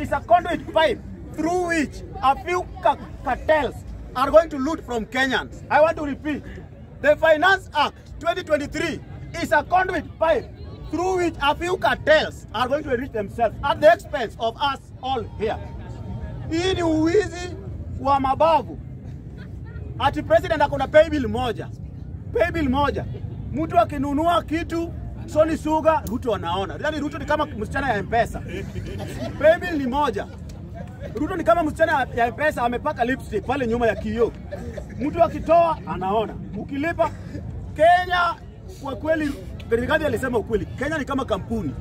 is a conduit pipe through which a few cartels are going to loot from Kenyans. I want to repeat, the Finance Act 2023 is a conduit pipe through which a few cartels are going to enrich themselves at the expense of us all here. Hii ni uwizi wa mabavu. Ati president akona pay bill moja. Mtu akinunua kitu, Soni Suga, Ruto anaona. Yani Ruto ni kama msichana ya Mpesa. Pay bill ni moja. Ruto ni kama msichana ya Mpesa amepaka lipstick pale nyuma ya kioo. Mtu akitoa anaona. Ukilipa Kenya kwa kweli, Rigathi alisema ukweli. Kenya ni kama kampuni.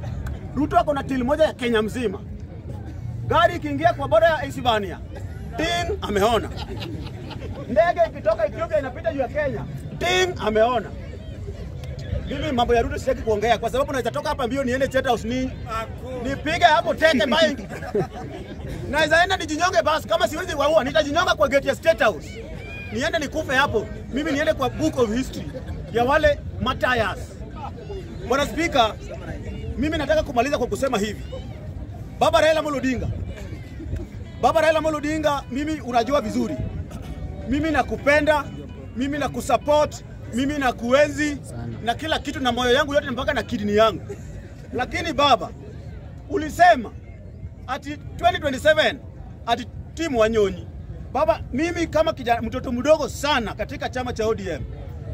Ruto akona till moja ya Kenya mzima. Gari ikiingia kwa boda ya Isibania, Tin ameona. Ndege ikitoka Ethiopia inapita juu ya Kenya, Tin ameona. Mimi mambo ya Ruto sitaki kuongea kwa sababu naweza toka hapa mbio niende Cheta House nipige hapo teke mingi. Naweza enda nijinyonge basi, kama siwezi waua nitajinyonga kwa gate ya State House. Niende nikufe hapo. Mimi niende kwa book of history ya wale Matias. Bwana Speaker, mimi nataka kumaliza kwa kusema hivi. Baba Raila Odinga, mimi unajua vizuri. Mimi nakupenda, mimi nakusupport, mimi nakuenzi na kila kitu na moyo yangu yote mpaka na kidney yangu. Lakini baba, ulisema ati 2027 ati timu Wanyonyi. Baba, mimi kama kijana mtoto mdogo sana katika chama cha ODM,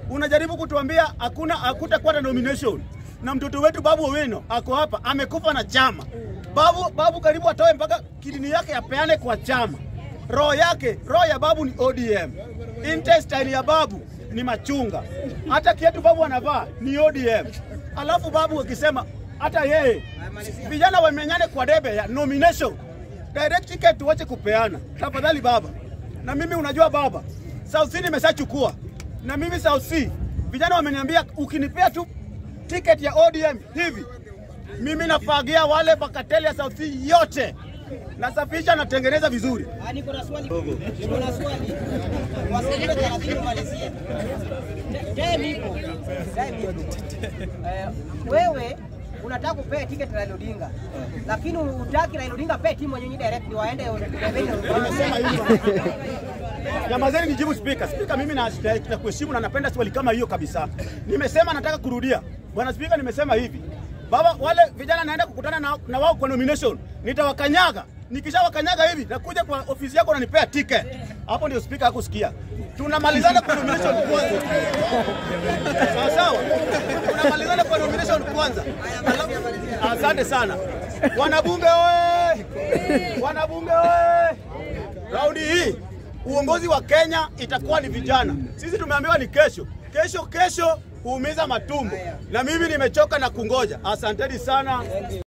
unajaribu kutuambia hakutakuwa na nomination. Na mtoto wetu Babu Owino ako hapa, amekufa na chama. Babu karibu atoe mpaka kidini yake apeane kwa chama. Roho ya babu ni ODM. Intestine ya babu ni machunga. Hata kiatu babu anavaa ni ODM. Alafu babu akisema hata yeye vijana wamenyane kwa debe ya nomination. Direct ticket tuache kupeana. Tafadhali baba. Na mimi unajua baba, South C nimeshachukua. Na mimi South C vijana wameniambia ukinipea tu ticket ya ODM hivi, mimi nafagia wale bakateli ya South C yote. Nasafisha na tengeneza vizuri. Niko na swali. Wasiliwe 30 malizie. Wewe unataka kupea ticket Raila Odinga. Lakini unataka Raila Odinga pea timu Wanyonyi direct waende Jamazeni nijibu speaker. Speaker, mimi na kuheshimu na napenda swali kama hiyo kabisa. Nimesema nataka kurudia. Bwana Speaker, nimesema hivi. Baba, wale vijana naenda kukutana na wao kwa nomination, nitawakanyaga. Nikishawakanyaga hivi na kuja kwa ofisi yako na nipea ticket. Hapo ndio Speaker hakusikia. Tunamalizana kwa nomination kwanza. Sawa. Tunamalizana kwa nomination kwanza. Asante sana. Wanabunge oe! Wanabunge oe! Raundi hii uongozi wa Kenya itakuwa ni vijana. Sisi tumeambiwa ni kesho. Kesho kuumiza matumbo. Na mimi nimechoka na kungoja. Asanteni sana.